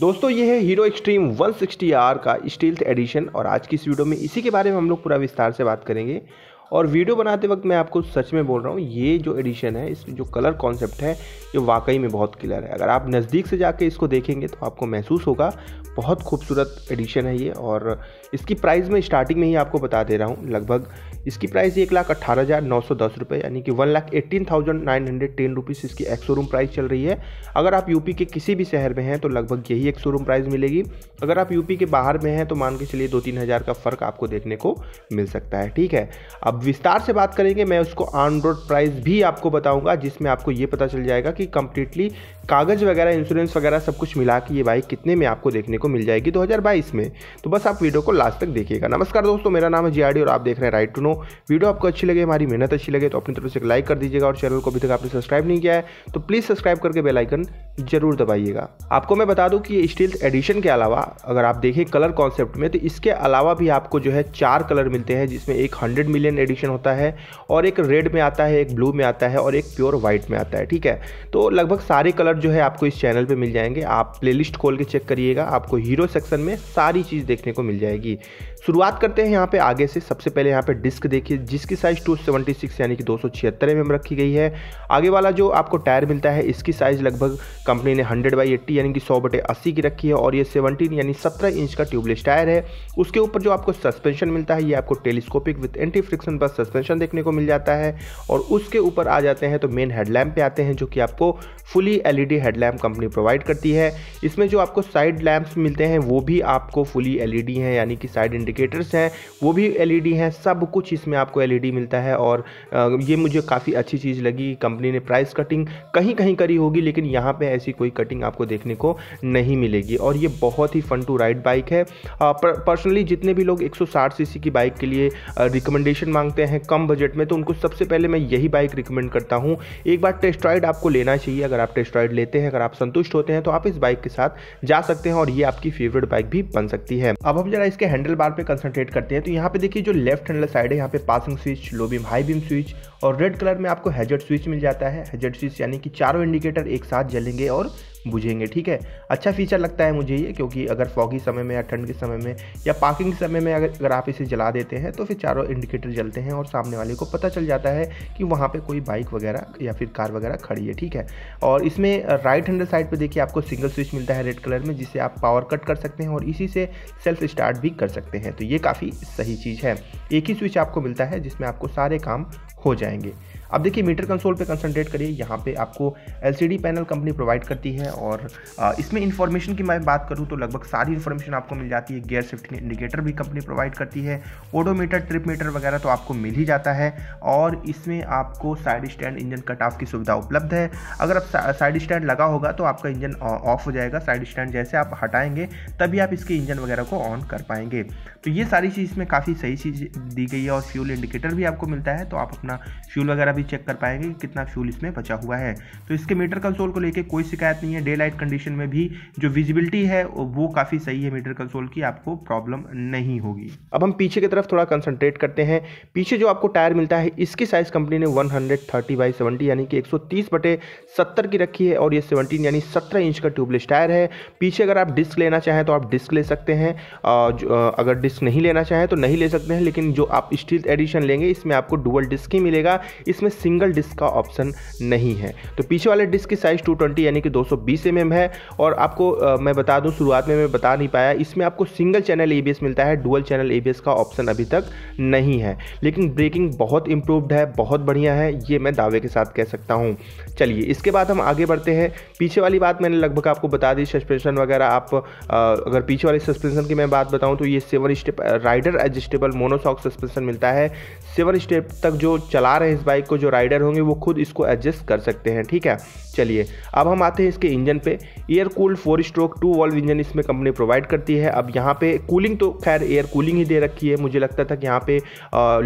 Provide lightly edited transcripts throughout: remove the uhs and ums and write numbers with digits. दोस्तों ये है हीरो एक्सट्रीम 160R का स्टील्थ एडिशन और आज की इस वीडियो में इसी के बारे में हम लोग पूरा विस्तार से बात करेंगे। और वीडियो बनाते वक्त मैं आपको सच में बोल रहा हूँ, ये जो एडिशन है, इस जो कलर कॉन्सेप्ट है, ये वाकई में बहुत क्लियर है। अगर आप नज़दीक से जाके इसको देखेंगे तो आपको महसूस होगा, बहुत खूबसूरत एडिशन है ये। और इसकी प्राइस मैं स्टार्टिंग में ही आपको बता दे रहा हूँ, लगभग इसकी प्राइस 1,18,910 रुपये यानी कि 1,18,910 रुपीज़ इसकी एक शोरूम प्राइस चल रही है। अगर आप यूपी के किसी भी शहर में हैं तो लगभग यही एक शोरूम प्राइस मिलेगी। अगर आप यूपी के बाहर में हैं तो मान के चलिए 2-3 हज़ार का फ़र्क आपको देखने को मिल सकता है। ठीक है, अब विस्तार से बात करेंगे। मैं उसको ऑन रोड प्राइस भी आपको बताऊंगा, जिसमें आपको ये पता चल जाएगा कि कंप्लीटली कागज़ वगैरह, इंश्योरेंस वगैरह सब कुछ मिला के ये बाइक कितने में आपको देखने को मिल जाएगी 2022 में। तो बस आप वीडियो को लास्ट तक देखिएगा। नमस्कार दोस्तों, मेरा नाम है जीआरडी और आप देख रहे हैं राइट टू नो। वीडियो आपको अच्छी लगे, हमारी मेहनत अच्छी लगे तो अपनी तरफ से लाइक कर दीजिएगा और चैनल को अभी तक आपने सब्सक्राइब नहीं किया है तो प्लीज़ सब्सक्राइब करके बेल आइकन जरूर दबाइएगा। आपको मैं बता दूँ कि ये स्टील्थ एडिशन के अलावा अगर आप देखें कलर कॉन्सेप्ट में तो इसके अलावा भी आपको जो है 4 कलर मिलते हैं, जिसमें एक 100 मिलियन एडिशन होता है और एक रेड में आता है, एक ब्लू में आता है और एक प्योर वाइट में आता है। ठीक है, तो लगभग सारे कलर जो है आपको इस चैनल पे मिल जाएंगे। आप प्लेलिस्ट खोल के चेक करिएगा, आपको हीरो सेक्शन में सारी चीज़ देखने को मिल जाएगी। शुरुआत करते हैं यहाँ पे आगे से। सबसे पहले यहाँ पे डिस्क देखिए, जिसकी साइज़ 276 यानी कि 276 mm रखी गई है। आगे वाला जो आपको टायर मिलता है इसकी साइज़ लगभग कंपनी ने 100/80 यानी कि 100/80 की रखी है और ये 17 यानी 17 इंच का ट्यूबलेस टायर है। उसके ऊपर जो आपको सस्पेंशन मिलता है ये आपको telescopic with anti friction bush suspension देखने को मिल जाता है। और उसके ऊपर आ जाते हैं तो मेन हेडलैम्प पे आते हैं, जो कि आपको fully LED headlamp company provide करती है। इसमें जो आपको साइड लैंप्स मिलते हैं वो भी आपको फुली एलईडी हैं, यानी कि साइड इंडिकेटर्स हैं वो भी एलईडी हैं, सब कुछ इसमें आपको एलईडी मिलता है। और ये मुझे काफ़ी अच्छी चीज़ लगी, कंपनी ने प्राइस कटिंग कहीं कहीं करी होगी लेकिन यहाँ पर ऐसी कोई कटिंग आपको देखने को नहीं मिलेगी। और ये बहुत ही फन टू राइड बाइक है। पर्सनली जितने भी लोग 160 सीसी की बाइक के लिए रिकमेंडेशन मांगते हैं कम बजट में तो उनको सबसे पहले मैं यही बाइक रिकमेंड करता हूं। एक बार टेस्ट राइड आपको लेना चाहिए। अगर आप टेस्ट राइड लेते हैं, अगर आप संतुष्ट होते हैं तो आप इस बाइक के साथ जा सकते हैं और ये आपकी फेवरेट बाइक भी बन सकती है। अब हम जरा इसके हैंडल बार पे कंसंट्रेट करते हैं तो यहाँ पे देखिए जो लेफ्ट हैंडल साइड है यहाँ पे passing switch, low beam, high beam switch और रेड कलर में आपको हैजर्ड स्विच मिल जाता है। हैजर्ड स्विच यानी कि चारों इंडिकेटर एक साथ जलेंगे और बुझेंगे। ठीक है, अच्छा फीचर लगता है मुझे ये, क्योंकि अगर फॉगी समय में या ठंड के समय में या पार्किंग के समय में अगर आप इसे जला देते हैं तो फिर चारों इंडिकेटर जलते हैं और सामने वाले को पता चल जाता है कि वहाँ पे कोई बाइक वगैरह या फिर कार वगैरह खड़ी है। ठीक है, और इसमें राइट हैंडल साइड पे देखिए आपको सिंगल स्विच मिलता है रेड कलर में, जिससे आप पावर कट कर सकते हैं और इसी से सेल्फ स्टार्ट भी कर सकते हैं। तो ये काफ़ी सही चीज़ है। एक ही स्विच आपको मिलता है जिसमें आपको सारे काम हो जाएंगे। अब देखिए मीटर कंसोल पे कंसंट्रेट करिए, यहाँ पे आपको एलसीडी पैनल कंपनी प्रोवाइड करती है और इसमें इन्फॉर्मेशन की मैं बात करूँ तो लगभग सारी इन्फॉर्मेशन आपको मिल जाती है। गियर शिफ्टिंग इंडिकेटर भी कंपनी प्रोवाइड करती है, ओडोमीटर, ट्रिप मीटर वगैरह तो आपको मिल ही जाता है। और इसमें आपको side stand engine cut off की सुविधा उपलब्ध है। अगर आप साइड स्टैंड लगा होगा तो आपका इंजन ऑफ हो जाएगा, साइड स्टैंड जैसे आप हटाएंगे तभी आप इसके इंजन वगैरह को ऑन कर पाएंगे। तो ये सारी चीज़ इसमें काफ़ी सही चीज़ दी गई है। और फ्यूल इंडिकेटर भी आपको मिलता है तो आप अपना फ्यूल वगैरह भी चेक कर पाएंगे कि कितना फ्यूल इसमें बचा हुआ है। तो इसके मीटर कंसोल को लेके कोई शिकायत नहीं है। डे लाइट कंडीशन में भी जो विजिबिलिटी है वो काफ़ी सही है, मीटर कंसोल की आपको प्रॉब्लम नहीं होगी। अब हम पीछे की तरफ थोड़ा कंसंट्रेट करते हैं। पीछे जो आपको टायर मिलता है इसकी साइज़ कंपनी ने 130/70 यानी कि 130/70 की रखी है और ये 17 यानी 17 इंच का ट्यूबलेस टायर है। पीछे अगर आप डिस्क लेना चाहें तो आप डिस्क ले सकते हैं, अगर डिस्क नहीं लेना चाहें तो नहीं ले सकते हैं। लेकिन जो आप स्टील्थ एडिशन लेंगे इसमें आपको डुअल डिस्क ही मिलेगा, इसमें सिंगल डिस्क का ऑप्शन नहीं है। तो पीछे वाले डिस्क की साइज़ 220 यानी कि 220 mm है। और आपको मैं बता दूं, शुरुआत में मैं बता नहीं पाया, इसमें आपको सिंगल चैनल ABS मिलता है, डुअल चैनल ABS का ऑप्शन अभी तक नहीं है। लेकिन ब्रेकिंग बहुत इंप्रूव्ड है, बहुत बढ़िया है, ये मैं दावे के साथ कह सकता हूँ। चलिए इसके बाद हम आगे बढ़ते हैं। पीछे वाली बात मैंने लगभग आपको बता दी, सस्पेंशन वगैरह। आप अगर पीछे वाले सस्पेंशन की मैं बात बताऊँ तो ये 7 step rider adjustable monoshock suspension मिलता है। 7 स्टेप तक जो चला रहे इस बाइक को, जो राइडर होंगे वो खुद इसको एडजस्ट कर सकते हैं। ठीक है, चलिए अब हम आते हैं इसके इंजन पे। Air cooled 4 stroke 2 valve engine इसमें कंपनी प्रोवाइड करती है। अब यहाँ पे कूलिंग तो खैर एयर कूलिंग ही दे रखी है, मुझे लगता था कि यहाँ पे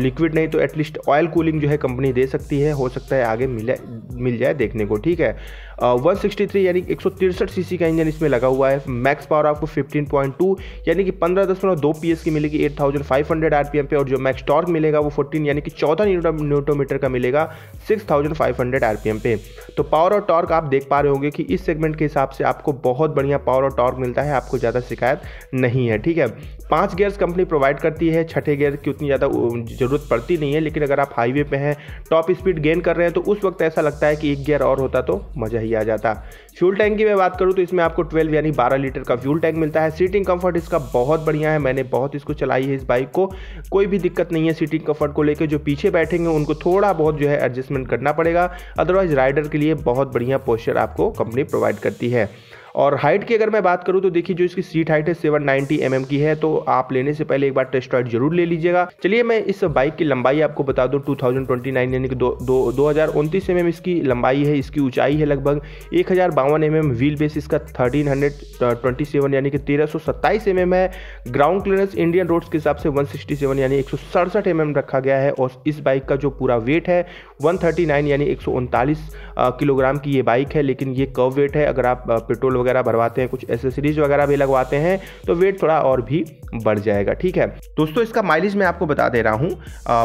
लिक्विड नहीं तो एटलीस्ट ऑयल कूलिंग जो है कंपनी दे सकती है, हो सकता है आगे मिल जाए देखने को। ठीक है, 163 यानी 163 सीसी का इंजन इसमें लगा हुआ है। मैक्स पावर आपको 15.2 यानी कि 15.2 PS की मिलेगी 8500 RPM पे, और जो मैक्स टॉर्क मिलेगा वो 14 यानी कि 14 न्यूटन मीटर का मिलेगा 6500 RPM पे। तो पावर और टॉर्क आप देख पा रहे होंगे कि इस सेगमेंट के हिसाब से आपको बहुत बढ़िया पावर और टॉर्क मिलता है, आपको ज़्यादा शिकायत नहीं है। ठीक है, 5 गियर्स कंपनी प्रोवाइड करती है, छठे गियर की उतनी ज़्यादा ज़रूरत पड़ती नहीं है, लेकिन अगर आप हाईवे पे हैं, टॉप स्पीड गेन कर रहे हैं, तो उस वक्त ऐसा लगता है कि एक गियर और होता तो मज़ा ही आ जाता। फ्यूल टैंक की मैं बात करूँ तो इसमें आपको 12 यानी 12 लीटर का फ्यूल टैंक मिलता है। सीटिंग कंफर्ट इसका बहुत बढ़िया है, मैंने बहुत इसको चलाई है, इस बाइक को कोई भी दिक्कत नहीं है सीटिंग कंफर्ट को लेकर। जो पीछे बैठेंगे उनको थोड़ा बहुत जो है एडजस्टमेंट करना पड़ेगा, अदरवाइज राइडर के लिए बहुत बढ़िया पोस्चर आपको कंपनी प्रोवाइड करती है। और हाइट की अगर मैं बात करूं तो देखिए जो इसकी सीट हाइट है 790 mm की है, तो आप लेने से पहले एक बार टेस्ट राइड जरूर ले लीजिएगा। चलिए मैं इस बाइक की लंबाई आपको बता दूं, 2029 यानी कि 2029 mm इसकी लंबाई है। इसकी ऊंचाई है लगभग 1052 mm, व्हील बेस इसका 1327 यानी कि 1327 mm है। ग्राउंड क्लियरेंस इंडियन रोड्स के हिसाब से 167 यानी 167 mm रखा गया है, और इस बाइक का जो पूरा वेट है 139 यानी 139 किलोग्राम की ये बाइक है, लेकिन ये कर्व वेट है। अगर आप पेट्रोल वगैरह भरवाते हैं, कुछ एसेसरीज वगैरह भी लगवाते हैं, तो वेट थोड़ा और भी बढ़ जाएगा। ठीक है दोस्तों, इसका माइलेज मैं आपको बता दे रहा हूँ,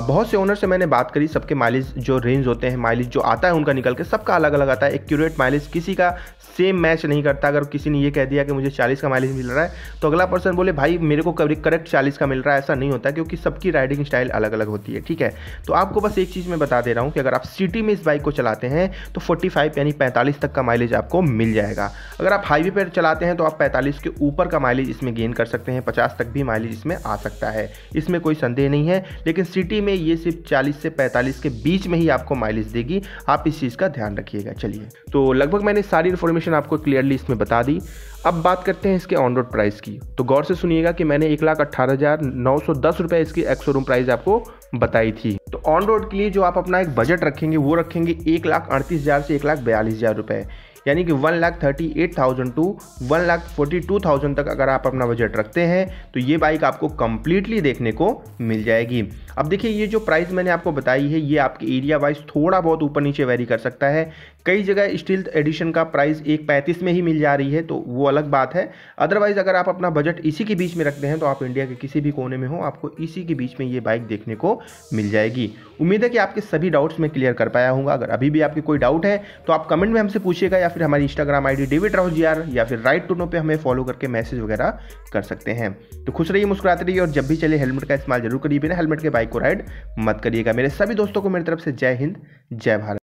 बहुत से ओनर से मैंने बात करी, सबके माइलेज जो रेंज होते हैं, माइलेज जो आता है उनका निकल के सबका अलग अलग आता है। एक्यूरेट माइलेज किसी का सेम मैच नहीं करता। अगर किसी ने ये कह दिया कि मुझे 40 का माइलेज मिल रहा है, तो अगला पर्सन बोले भाई मेरे को करेक्ट 40 का मिल रहा है, ऐसा नहीं होता, क्योंकि सबकी राइडिंग स्टाइल अलग अलग होती है। ठीक है, तो आपको बस एक चीज़ मैं बता दे रहा हूँ कि अगर आप सिटी में इस बाइक को चलाते हैं तो 45 यानी 45 तक का माइलेज आपको मिल जाएगा। अगर आप हाईवे पर चलाते हैं तो आप 45 के ऊपर का माइलेज इसमें गेन कर सकते हैं, 50 तक भी माइलेज इसमें आ सकता है, इसमें कोई संदेह नहीं है। लेकिन सिटी में ये सिर्फ 40 से 45 के बीच में ही आपको माइलेज देगी, आप इस चीज़ का ध्यान रखिएगा। चलिए, तो लगभग मैंने सारी इन्फॉर्मेशन आपको क्लियरली इसमें बता दी। अब बात करते हैं इसके ऑन रोड प्राइस की, तो गौर से सुनिएगा कि मैंने 1,18,910 रुपये इसकी एक्स-शोरूम प्राइस आपको बताई थी। तो ऑन रोड के लिए जो आप अपना एक बजट रखेंगे, वो रखेंगे 1,38,000 से 1,42,000 रुपये, यानी कि 1,38,000 टू 1,42,000 तक अगर आप अपना बजट रखते हैं तो ये बाइक आपको कम्प्लीटली देखने को मिल जाएगी। अब देखिए, ये जो प्राइस मैंने आपको बताई है, ये आपके एरिया वाइज थोड़ा बहुत ऊपर नीचे वेरी कर सकता है। कई जगह स्टील्थ एडिशन का प्राइस 1,35 में ही मिल जा रही है, तो वो अलग बात है। अदरवाइज़ अगर आप अपना बजट इसी के बीच में रखते हैं तो आप इंडिया के किसी भी कोने में हो, आपको इसी के बीच में ये बाइक देखने को मिल जाएगी। उम्मीद है कि आपके सभी डाउट्स मैं क्लियर कर पाया हूँ। अगर अभी भी आपके कोई डाउट है तो आप कमेंट में हमसे पूछिएगा, या फिर हमारी इंस्टाग्राम ID davidrahujr या फिर राइट टू नो पे हमें फॉलो करके मैसेज वगैरह कर सकते हैं। तो खुश रहिए, मुस्कुराते रहिए, और जब भी चले हेलमेट का इस्तेमाल जरूर करिए, बिना हेलमेट के बाइक को राइड मत करिएगा। मेरे सभी दोस्तों को मेरी तरफ से जय हिंद, जय भारत।